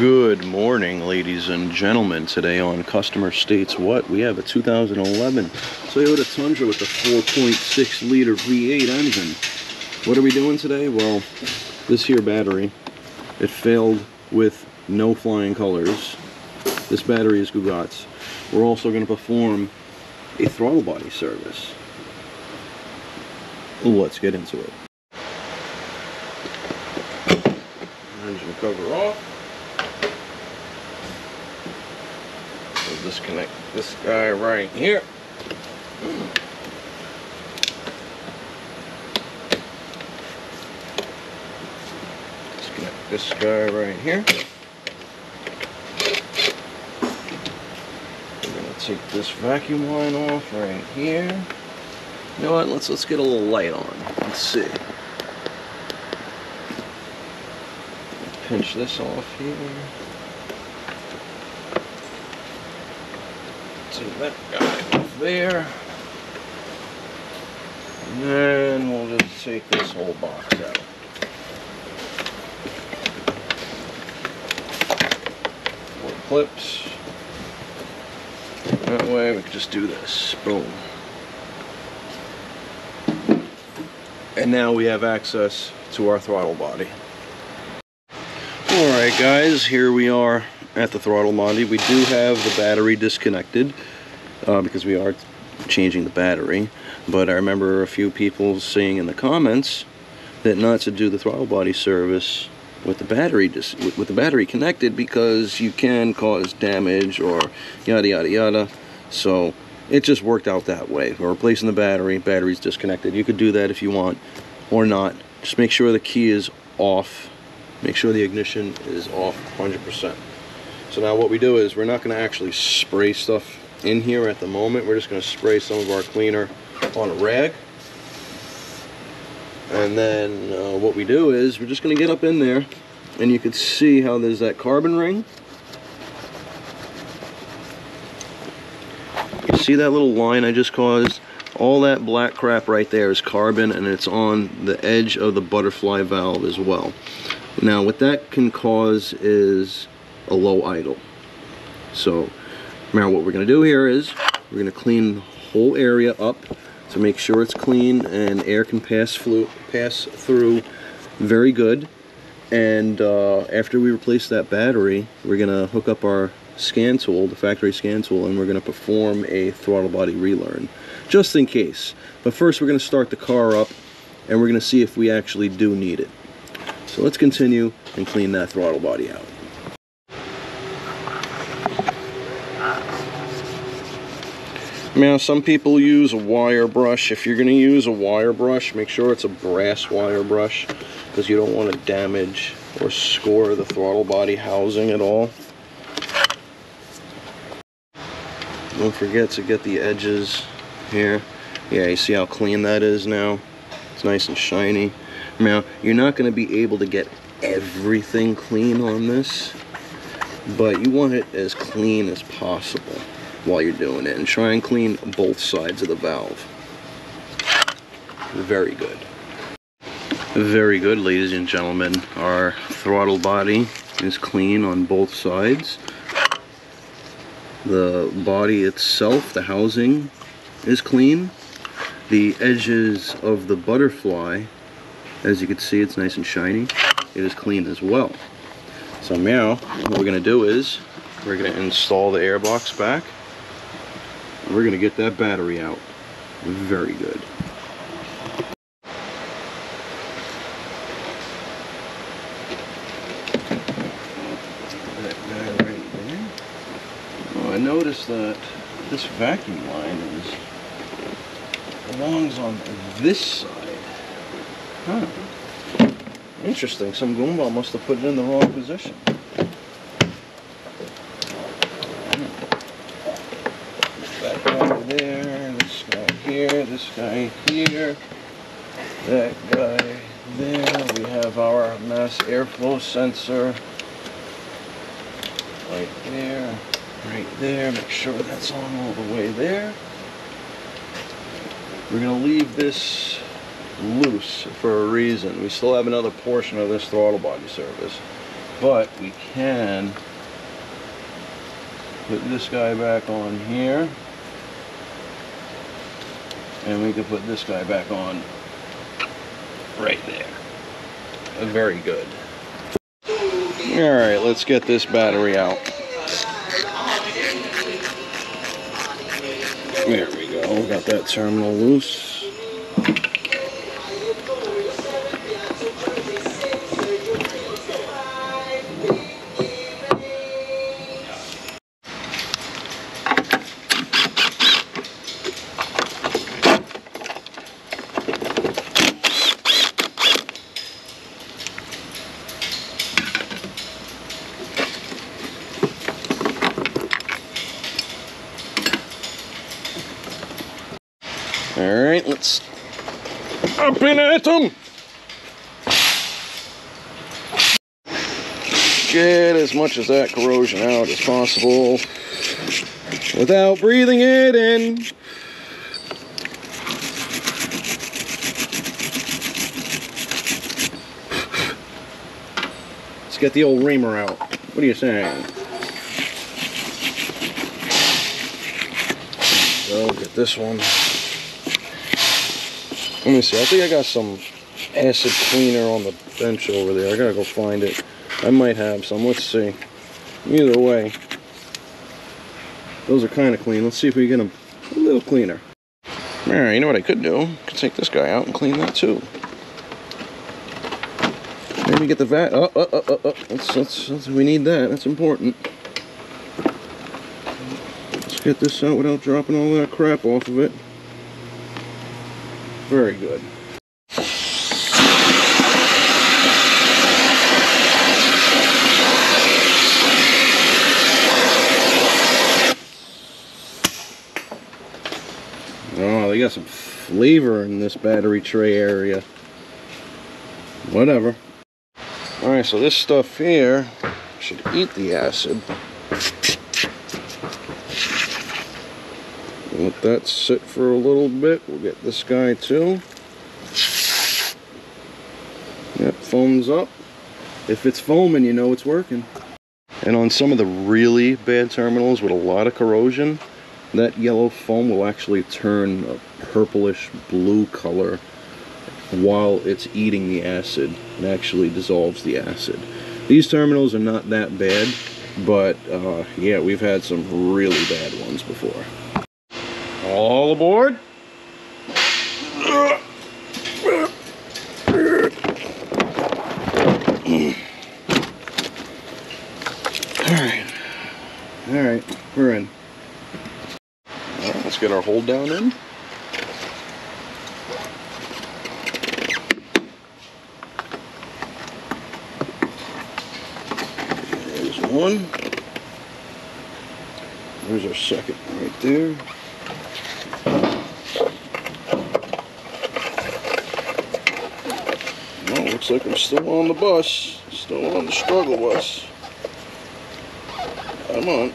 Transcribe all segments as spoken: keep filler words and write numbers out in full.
Good morning, ladies and gentlemen. Today on Customer States What? We have a two thousand eleven Toyota Tundra with a four point six liter V eight engine. What are we doing today? Well, this here battery, it failed with no flying colors. This battery is Gugatz. We're also going to perform a throttle body service. Let's get into it. Engine cover off. We'll disconnect this guy right here. Disconnect this guy right here. We're gonna take this vacuum line off right here. You know what? Let's let's get a little light on. Let's see. Pinch this off here. Take that guy off there, and then we'll just take this whole box out. Four clips. That way we can just do this. Boom. And now we have access to our throttle body. Alright guys, here we are at the throttle body. We do have the battery disconnected uh, because we are changing the battery, but I remember a few people saying in the comments that not to do the throttle body service with the battery dis with the battery connected because you can cause damage or yada yada yada. So it just worked out that way. We're replacing the battery, battery's disconnected. You could do that if you want or not. Just make sure the key is off. Make sure the ignition is off one hundred percent. So now what we do is we're not going to actually spray stuff in here at the moment. We're just going to spray some of our cleaner on a rag. And then uh, what we do is we're just going to get up in there, and you can see how there's that carbon ring. You see that little line I just caused? All that black crap right there is carbon, and it's on the edge of the butterfly valve as well. Now what that can cause is a low idle. So now what we're going to do here is we're going to clean the whole area up to make sure it's clean and air can pass, flu pass through very good. And uh, after we replace that battery, we're going to hook up our scan tool, the factory scan tool, and we're going to perform a throttle body relearn just in case. But first we're going to start the car up and we're going to see if we actually do need it. So let's continue and clean that throttle body out. Now some people use a wire brush. If you're going to use a wire brush, make sure it's a brass wire brush because you don't want to damage or score the throttle body housing at all. Don't forget to get the edges here. Yeah, you see how clean that is now? It's nice and shiny. Now, you're not going to be able to get everything clean on this, but you want it as clean as possible while you're doing it. And try and clean both sides of the valve. Very good. Very good, ladies and gentlemen. Our throttle body is clean on both sides. The body itself, the housing, is clean. The edges of the butterfly, as you can see, it's nice and shiny. It is clean as well. So now, what we're gonna do is, we're gonna install the air box back. And we're gonna get that battery out. Very good. That guy right there. Oh, I noticed that this vacuum line is belongs on this side. Huh. Interesting, some goomba must have put it in the wrong position. That guy there, this guy here, this guy here, that guy there. We have our mass airflow sensor right there, right there. Make sure that's on all the way there. We're going to leave this loose for a reason. We still have another portion of this throttle body service. but we can put this guy back on here, and we can put this guy back on right there. Very good. Alright, let's get this battery out. There we go, got that terminal loose. Alright, let's up in at them. Get as much of that corrosion out as possible without breathing it in. Let's get the old reamer out. What are you saying? So, get this one. Let me see, I think I got some acid cleaner on the bench over there. I gotta go find it. I might have some, let's see. Either way, those are kind of clean. Let's see if we can get them a little cleaner. Alright, you know what I could do? I could take this guy out and clean that too. Maybe get the vat. Oh, oh, oh, oh, oh. That's, that's, that's, we need that. That's important. Let's get this out without dropping all that crap off of it. Very good. Oh, they got some flavor in this battery tray area. Whatever. Alright, so this stuff here should eat the acid. Let that sit for a little bit. We'll get this guy too. Yep, foams up. If it's foaming, you know it's working. And on some of the really bad terminals with a lot of corrosion, that yellow foam will actually turn a purplish blue color while it's eating the acid. It actually dissolves the acid. These terminals are not that bad, but uh, yeah, we've had some really bad ones before. All aboard. Alright. Alright, we're in. Alright, let's get our hold down in. There's one. There's our second right there. Looks like I'm still on the bus, still on the struggle bus. Come on.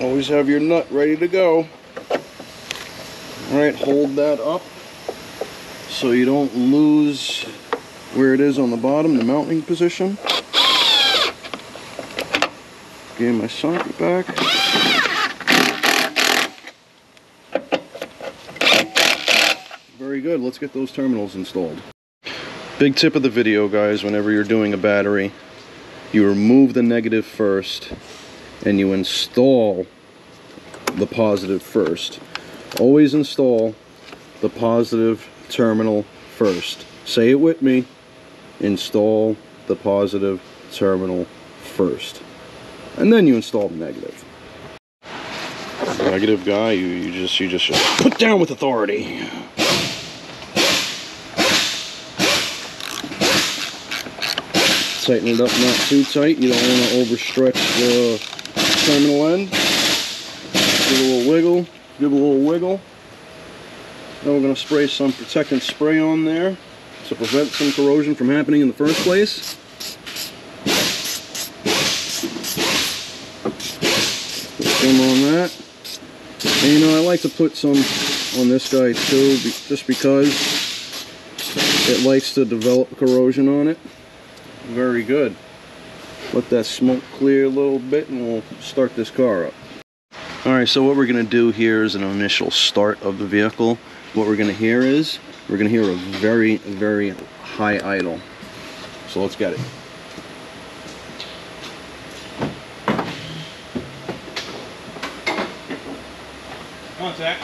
Always have your nut ready to go. Alright, hold that up so you don't lose where it is on the bottom, the mounting position. Get my socket back. Very good, let's get those terminals installed. Big tip of the video, guys, whenever you're doing a battery, you remove the negative first and you install the positive first. Always install the positive terminal first. Say it with me, install the positive terminal first. And then you install the negative. Negative guy, you, you just you just just put down with authority. Tighten it up, not too tight. You don't want to overstretch the terminal end. Give it a little wiggle. Give it a little wiggle. Now we're going to spray some protectant spray on there to prevent some corrosion from happening in the first place. Put some on that. And you know, I like to put some on this guy too, just because it likes to develop corrosion on it. Very good. let that smoke clear a little bit and we'll start this car up. Alright, so what we're going to do here is an initial start of the vehicle. What we're going to hear is, we're going to hear a very, very high idle. So let's get it. Contact.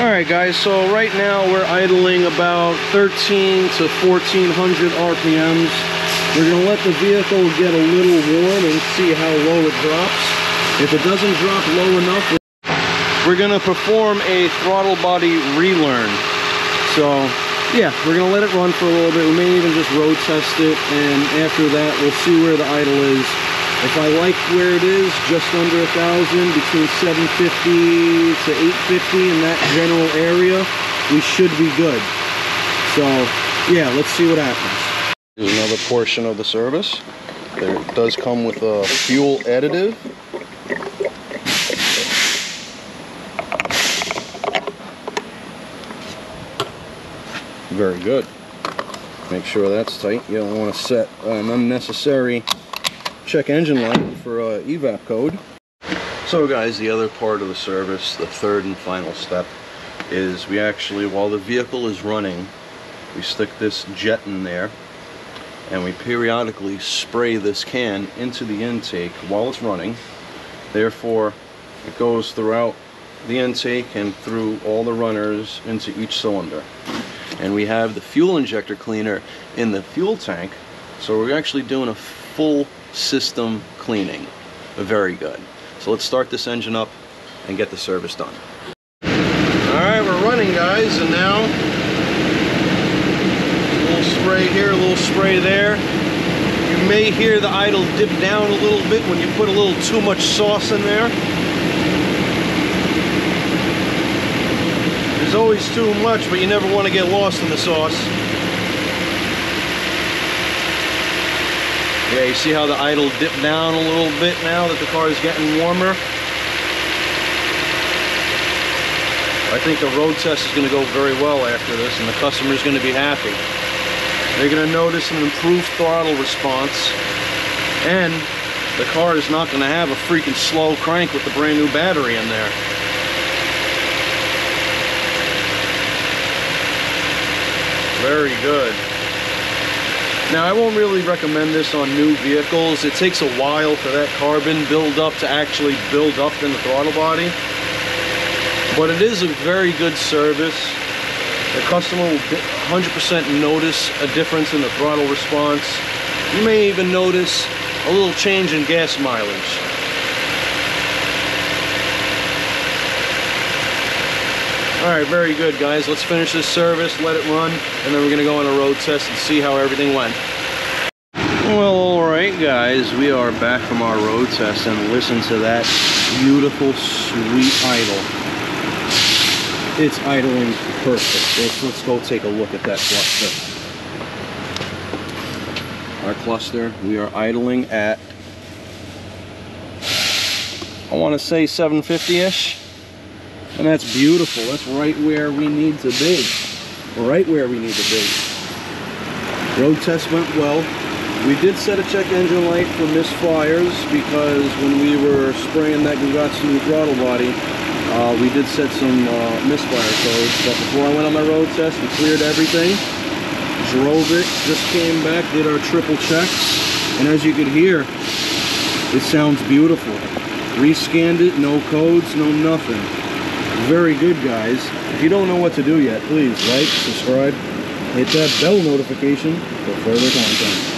Alright guys, so right now we're idling about thirteen to fourteen hundred R P Ms. We're going to let the vehicle get a little warm and see how low it drops. If it doesn't drop low enough, we're going to perform a throttle body relearn. So yeah, we're going to let it run for a little bit. We may even just road test it, and after that we'll see where the idle is. If I like where it is, just under a thousand, between seven fifty to eight fifty in that general area, we should be good. So yeah, let's see what happens. Here's another portion of the service. There, it does come with a fuel additive. Very good. Make sure that's tight. You don't want to set an unnecessary check engine light for uh, evap code. So guys, the other part of the service, the third and final step, is we actually, while the vehicle is running, we stick this jet in there and we periodically spray this can into the intake while it's running. Therefore, it goes throughout the intake and through all the runners into each cylinder. And we have the fuel injector cleaner in the fuel tank, so we're actually doing a full system cleaning. Very good. So let's start this engine up and get the service done. Alright, we're running guys, and now a little spray here, a little spray there. You may hear the idle dip down a little bit when you put a little too much sauce in there. There's always too much, but you never want to get lost in the sauce. Yeah, you see how the idle dipped down a little bit now that the car is getting warmer? I think the road test is going to go very well after this, and the customer is going to be happy. They're going to notice an improved throttle response, and the car is not going to have a freaking slow crank with the brand new battery in there. Very good. Now, I won't really recommend this on new vehicles. It takes a while for that carbon buildup to actually build up in the throttle body. But it is a very good service. The customer will one hundred percent notice a difference in the throttle response. You may even notice a little change in gas mileage. All right, very good, guys. Let's finish this service, let it run, and then we're going to go on a road test and see how everything went. Well, all right, guys. We are back from our road test, and listen to that beautiful, sweet idle. It's idling perfect. Let's, let's go take a look at that cluster. Our cluster, we are idling at, I want to say seven fifty-ish. And that's beautiful. That's right where we need to be. Right where we need to be. Road test went well. We did set a check engine light for misfires because when we were spraying that Gugatz new throttle body, uh, we did set some uh, misfire codes. But before I went on my road test, we cleared everything, drove it, just came back, did our triple checks, and as you could hear, it sounds beautiful. Rescanned it, no codes, no nothing. Very good, guys. If you don't know what to do yet, please like, subscribe, hit that bell notification for further content.